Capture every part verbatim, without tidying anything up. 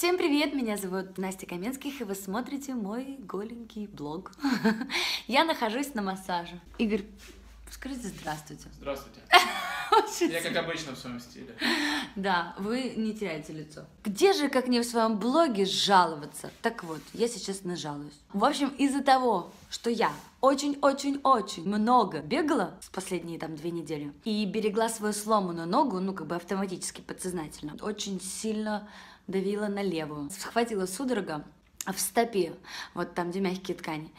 Всем привет, меня зовут Настя Каменских, и вы смотрите мой голенький блог. Я нахожусь на массаже. Игорь, скажите здравствуйте. Здравствуйте. Я как обычно в своем стиле. Да, вы не теряете лицо. Где же, как не в своем блоге, жаловаться? Так вот, я сейчас нажалуюсь. В общем, из-за того, что я очень-очень-очень много бегала в последние там две недели и берегла свою сломанную ногу, ну как бы автоматически, подсознательно, очень сильно давила на левую, схватила судорога в стопе, вот там, где мягкие ткани,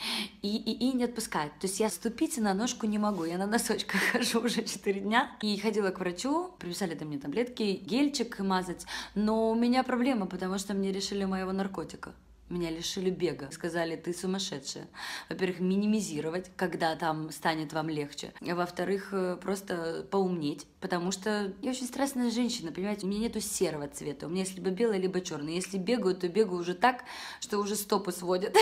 и, и, и не отпускает. То есть я ступить на ножку не могу, я на носочках хожу уже четыре дня. И ходила к врачу, приписали мне таблетки, гельчик мазать, но у меня проблема, потому что мне решили моего наркотика. Меня лишили бега. Сказали, ты сумасшедшая. Во-первых, минимизировать, когда там станет вам легче. Во-вторых, просто поумнеть, потому что я очень страстная женщина, понимаете, у меня нету серого цвета. У меня есть либо белый, либо черный. Если бегаю, то бегаю уже так, что уже стопы сводят.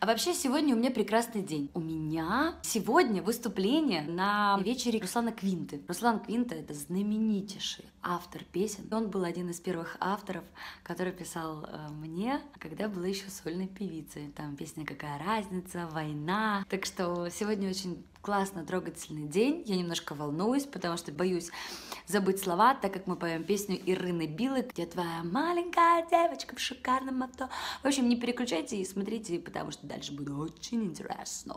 А вообще, сегодня у меня прекрасный день. У меня сегодня выступление на вечере Руслана Квинты. Руслан Квинта — это знаменитейший автор песен. Он был один из первых авторов, который писал мне, когда была еще сольной певицы. Там песня «Какая разница», «Война». Так что сегодня очень классно, трогательный день. Я немножко волнуюсь, потому что боюсь забыть слова, так как мы поем песню Ирины Билык «Я твоя маленькая девочка в шикарном авто». В общем, не переключайте и смотрите, потому что дальше будет очень интересно.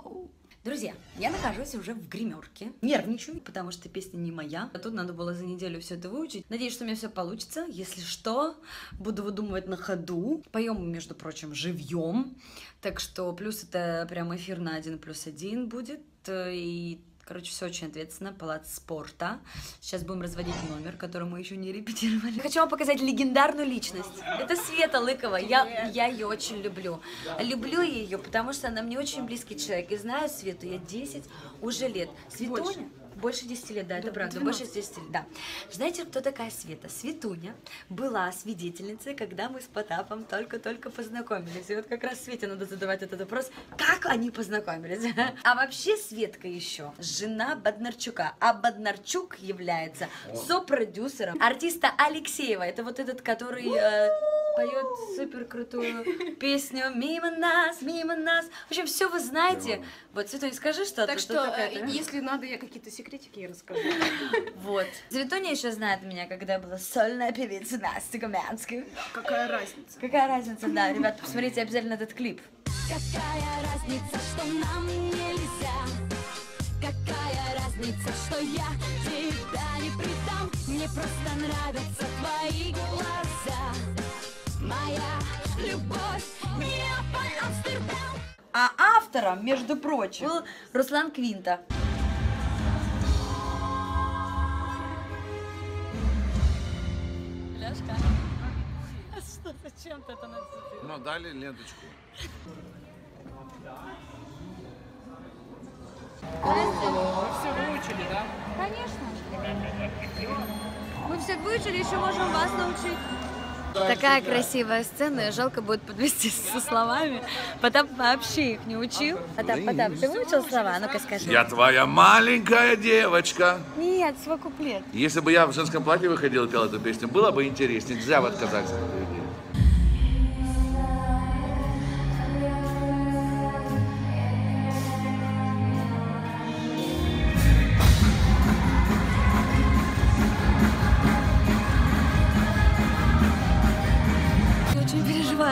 Друзья, я нахожусь уже в гримерке. Нервничаю, потому что песня не моя. А тут надо было за неделю все это выучить. Надеюсь, что у меня все получится. Если что, буду выдумывать на ходу. Поем, между прочим, живьем. Так что плюс это прям эфир на один плюс один будет. И, короче, все очень ответственно. Палац спорта. Сейчас будем разводить номер, который мы еще не репетировали. Хочу вам показать легендарную личность. Это Света Лыкова. Я, я ее очень люблю. Люблю ее, потому что она мне очень близкий человек. И знаю Свету я десять уже лет. Светуня? Больше. Больше десяти лет, да, это правда, больше десяти лет, да. Знаете, кто такая Света? Светуня была свидетельницей, когда мы с Потапом только-только познакомились. И вот как раз Свете надо задавать этот вопрос, как они познакомились. А вообще Светка еще жена Боднарчука, а Боднарчук является сопродюсером артиста Алексеева. Это вот этот, который поет супер крутую песню «Мимо нас, мимо нас». В общем, все вы знаете. Вот, Светуня, скажи что-то. Так что, если надо, я какие-то секретики расскажу. Вот. Светуня еще знает меня, когда была сольная певица Настя Каменских. Какая разница? Какая разница, да. Ребят, посмотрите обязательно этот клип. Какая разница, что нам нельзя? Какая разница, что я тебя не предам? Мне просто нравятся твои глаза. Моя любовь, Неаполь, Амстердам. А автором, между прочим, был Руслан Квинта. Лёшка, а что, зачем ты это нацепила? Ну, дали ленточку. Мы все выучили, да? Конечно. Мы все выучили, еще можем вас научить. Такая красивая сцена, жалко будет подвести со словами. Потап вообще их не учил. Потап, Потап, ты выучил слова? Ну-ка скажи. Я твоя маленькая девочка. Нет, свой куплет. Если бы я в женском платье выходил и пел эту песню, было бы интереснее. Нельзя вот отказаться.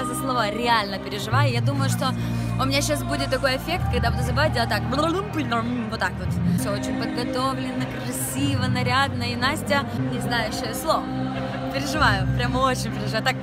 За слова реально переживаю. Я думаю, что у меня сейчас будет такой эффект, когда буду забывать делать так. Вот так вот. Все очень подготовлено, красиво, нарядно. И Настя, не знающая слов. Переживаю, прям очень переживаю. Так.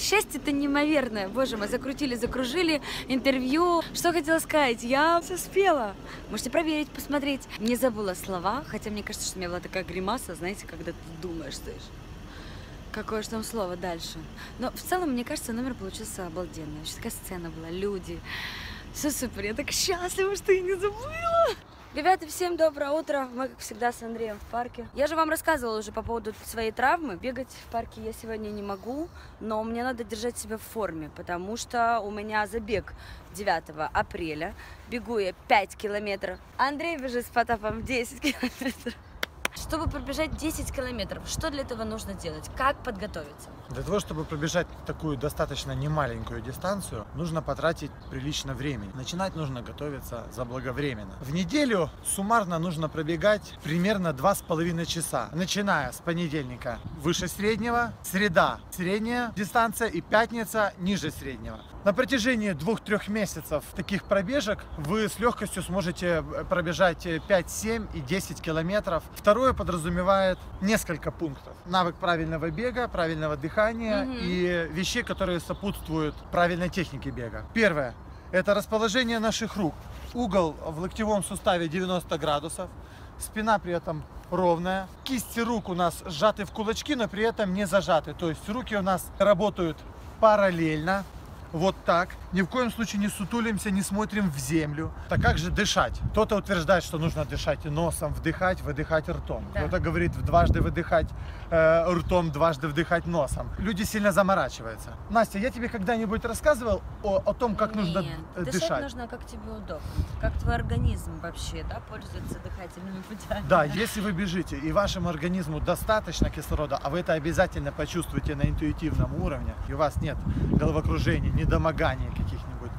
Счастье-то неимоверное. Боже мой, закрутили, закружили интервью. Что хотела сказать? Я все спела. Можете проверить, посмотреть. Не забыла слова, хотя мне кажется, что у меня была такая гримаса, знаете, когда ты думаешь, слышишь, какое же там слово дальше. Но в целом, мне кажется, номер получился обалденный. Вообще такая сцена была, люди. Все супер, я так счастлива, что я не забыла. Ребята, всем доброе утро. Мы, как всегда, с Андреем в парке. Я же вам рассказывала уже по поводу своей травмы. Бегать в парке я сегодня не могу, но мне надо держать себя в форме, потому что у меня забег девятого апреля. Бегу я пять километров. Андрей бежит с Потапом десять километров. Чтобы пробежать десять километров, что для этого нужно делать? Как подготовиться? Для того, чтобы пробежать такую достаточно немаленькую дистанцию, нужно потратить прилично времени. Начинать нужно готовиться заблаговременно. В неделю суммарно нужно пробегать примерно два с половиной часа. Начиная с понедельника выше среднего, среда средняя дистанция и пятница ниже среднего. На протяжении двух-трех месяцев таких пробежек вы с легкостью сможете пробежать пять, семь и десять километров. Второй подразумевает несколько пунктов. Навык правильного бега, правильного дыхания угу. и вещей, которые сопутствуют правильной технике бега. Первое – это расположение наших рук. Угол в локтевом суставе девяносто градусов, спина при этом ровная. Кисти рук у нас сжаты в кулачки, но при этом не зажаты. То есть руки у нас работают параллельно. Вот так. Ни в коем случае не сутулимся, не смотрим в землю. Так как же дышать? Кто-то утверждает, что нужно дышать носом, вдыхать, выдыхать ртом. Да. Кто-то говорит, дважды выдыхать э, ртом, дважды вдыхать носом. Люди сильно заморачиваются. Настя, я тебе когда-нибудь рассказывал о, о том, как Нет. нужно дышать? Дышать нужно, как тебе удобно. Как твой организм вообще, да, пользуется дыхательными путями. Да, если вы бежите и вашему организму достаточно кислорода, а вы это обязательно почувствуете на интуитивном уровне, и у вас нет головокружения, недомогания каких-нибудь,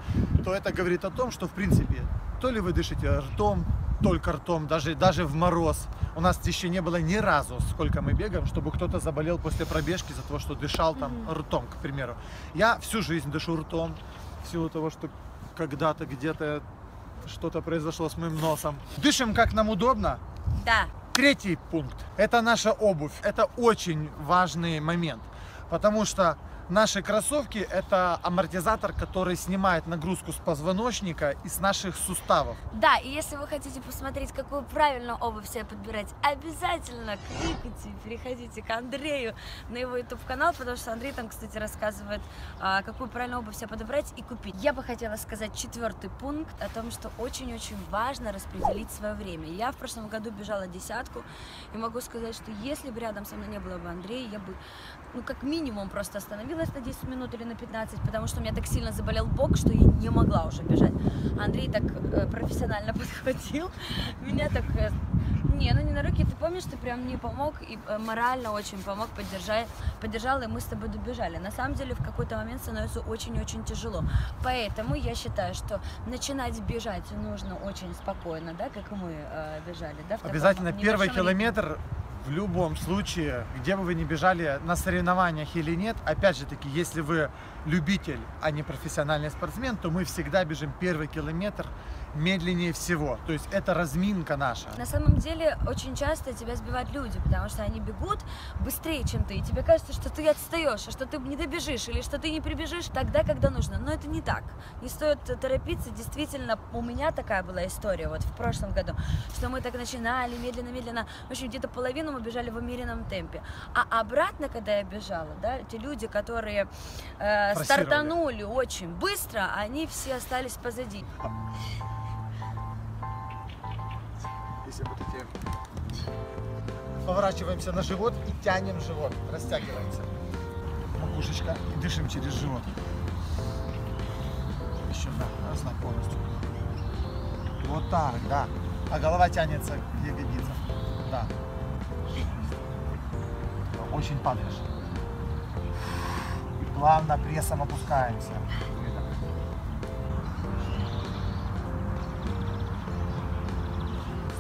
то это говорит о том, что в принципе то ли вы дышите ртом, только ртом, даже, даже в мороз. У нас еще не было ни разу, сколько мы бегаем, чтобы кто-то заболел после пробежки за то, что дышал там mm-hmm. ртом, к примеру. Я всю жизнь дышу ртом, в силу того, что когда-то где-то что-то произошло с моим носом. Дышим, как нам удобно. Да. Третий пункт – это наша обувь. Это очень важный момент, потому что наши кроссовки – это амортизатор, который снимает нагрузку с позвоночника и с наших суставов. Да, и если вы хотите посмотреть, какую правильную обувь себе подбирать, обязательно кликайте, переходите к Андрею на его ютуб-канал, потому что Андрей там, кстати, рассказывает, какую правильную обувь себе подобрать и купить. Я бы хотела сказать четвертый пункт о том, что очень-очень важно распределить свое время. Я в прошлом году бежала десятку, и могу сказать, что если бы рядом со мной не было бы Андрея, я бы, ну, как минимум, просто остановилась на десять минут или на пятнадцать, потому что у меня так сильно заболел бок, что я не могла уже бежать. Андрей так э, профессионально подхватил, меня так... Э, не, ну не на руки, ты помнишь, ты прям мне помог, и э, морально очень помог, поддержал, поддержал, и мы с тобой добежали. На самом деле в какой-то момент становится очень-очень тяжело. Поэтому я считаю, что начинать бежать нужно очень спокойно, да, как мы э, бежали. Да, обязательно первый километр... В любом случае, где бы вы ни бежали, на соревнованиях или нет, опять же таки, если вы любитель, а не профессиональный спортсмен, то мы всегда бежим первый километр медленнее всего. То есть это разминка наша. На самом деле, очень часто тебя сбивают люди, потому что они бегут быстрее, чем ты, и тебе кажется, что ты отстаешь, что ты не добежишь, или что ты не прибежишь тогда, когда нужно. Но это не так. Не стоит торопиться. Действительно, у меня такая была история вот в прошлом году, что мы так начинали медленно-медленно, в общем, где-то половину бежали в умеренном темпе, а обратно, когда я бежала, да, те люди, которые э, стартанули очень быстро, они все остались позади. Если вот эти... Поворачиваемся на живот и тянем живот, растягиваемся, макушечка, и дышим через живот. Еще раз на полностью. Вот так, да. А голова тянется к ягодицам. Да. Очень падаешь. Плавно прессом опускаемся.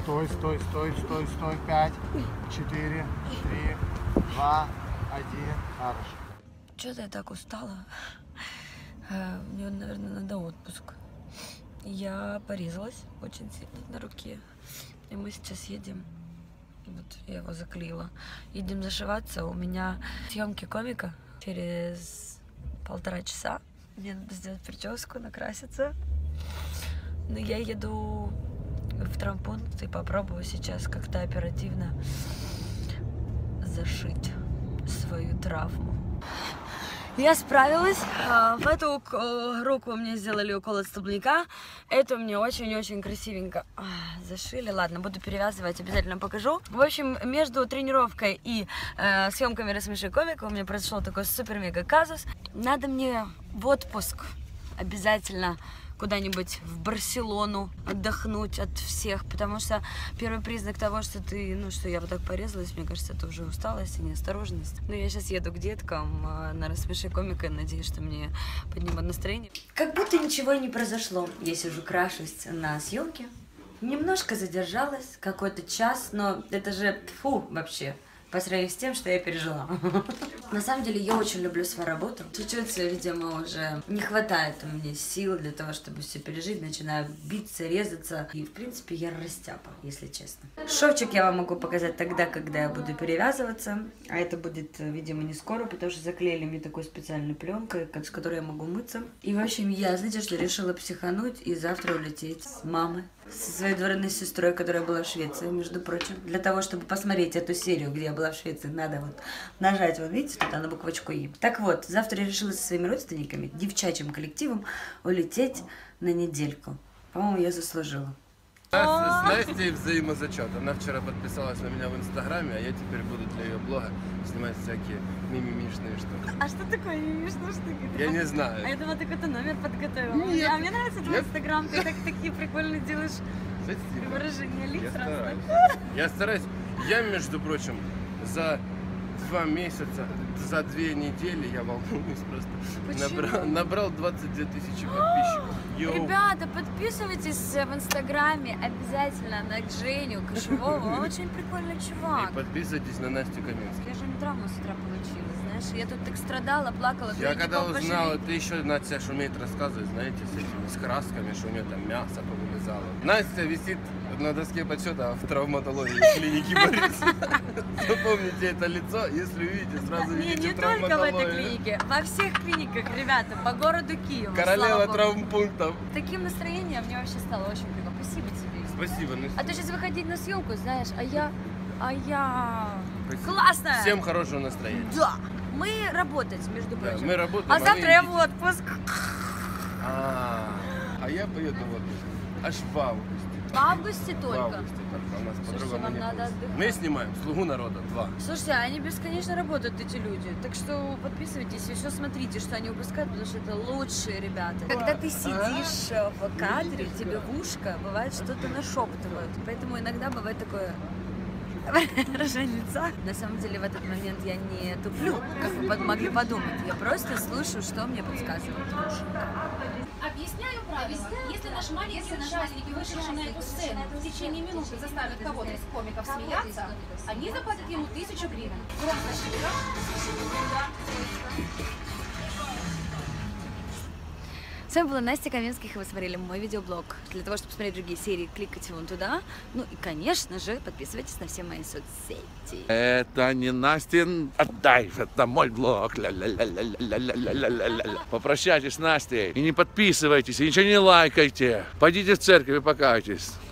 Стой, стой, стой, стой, стой. пять, четыре, три, два, один. Хорошо. Что-то я так устала. Мне, наверное, надо отпуск. Я порезалась очень сильно на руке. И мы сейчас едем. Вот я его заклеила. Едем зашиваться. У меня съемки комика через полтора часа. Мне надо сделать прическу, накраситься. Но я еду в травмпункт и попробую сейчас как-то оперативно зашить свою травму. Я справилась. В эту руку мне сделали укол от столбняка. Это мне очень-очень красивенько зашили. Ладно, буду перевязывать, обязательно покажу. В общем, между тренировкой и э, съемками «Рассмеши комика» у меня произошел такой супер-мега-казус. Надо мне в отпуск обязательно куда-нибудь в Барселону отдохнуть от всех, потому что первый признак того, что ты, ну, что я вот так порезалась, мне кажется, это уже усталость и неосторожность. Но я сейчас еду к деткам на «Рассмеши комика», надеюсь, что мне поднимут настроение. Как будто ничего и не произошло. Я сижу, крашусь на съемке. Немножко задержалась, какой-то час, но это же, фу, вообще, по сравнению с тем, что я пережила. На самом деле, я очень люблю свою работу. Чуть-чуть, видимо, уже не хватает у меня сил для того, чтобы все пережить. Начинаю биться, резаться. И, в принципе, я растяпа, если честно. Шовчик я вам могу показать тогда, когда я буду перевязываться. А это будет, видимо, не скоро, потому что заклеили мне такой специальной пленкой, с которой я могу мыться. И, в общем, я, знаете, что решила психануть и завтра улететь с мамой. Со своей двоюродной сестрой, которая была в Швеции, между прочим. Для того, чтобы посмотреть эту серию, где я была в Швеции, надо вот нажать, вот видите, тут на буквочку «И». Так вот, завтра я решила со своими родственниками, девчачьим коллективом, улететь на недельку. По-моему, я заслужила. С Настей взаимозачет. Она вчера подписалась на меня в Инстаграме, а я теперь буду для ее блога снимать всякие мимимишные штуки. А что такое мимимишные штуки? Я не знаю. А я думала, ты какой-то номер подготовила. Нет. А мне нравится твой Инстаграм, ты так, такие прикольные делаешь выражения лиц разных. Я стараюсь. Я, между прочим, за два месяца, за две недели, я волнуюсь просто, набрал, набрал двадцать две тысячи подписчиков. Йоу. Ребята, подписывайтесь в Инстаграме обязательно на Дженю Кашевого, он очень прикольный чувак. И подписывайтесь на Настю Каменских. Я же не травму с утра получила, знаешь, я тут так страдала, плакала. Я когда узнала, ты еще, Настя же умеет рассказывать, знаете, с этими, с красками, что у нее там мясо повылезало. Настя висит на доске подсчета в травматологии клиники Бориса. Запомните это лицо, если увидите, сразу видите травматологию. Не только в этой клинике, во всех клиниках, ребята, по городу Киеву. Королева травмпунктов. Таким настроением мне вообще стало очень приятно. Спасибо тебе. Спасибо, Настя. А то сейчас выходить на съемку, знаешь, а я... А я... Классная! Всем хорошего настроения. Да! Мы работать, между прочим. Да, мы работаем, а завтра я в отпуск. А я поеду в отпуск. Аж в августе. В августе только? В августе только. У нас по-другому вам надо отдыхать. Мы снимаем «Слугу народа» два. Слушайте, они бесконечно работают, эти люди. Так что подписывайтесь, еще смотрите, что они выпускают, потому что это лучшие ребята. Когда ты сидишь а? в кадре, тебе в ушко бывает что-то нашептывают. Поэтому иногда бывает такое... выражение лица. На самом деле в этот момент я не туплю, как вы могли подумать. Я просто слышу, что мне подсказывают уши. Объясняю правила. Если наш маленький участник вышедший на эту сцену в течение минуты заставит кого-то из комиков смеяться, они заплатят ему тысячу гривен. С вами была Настя Каменских, и вы смотрели мой видеоблог. Для того, чтобы посмотреть другие серии, кликайте вон туда. Ну и, конечно же, подписывайтесь на все мои соцсети. Это не Настин, отдай, это мой блог. Попрощайтесь с Настей, и не подписывайтесь, и ничего не лайкайте. Пойдите в церковь и покайтесь.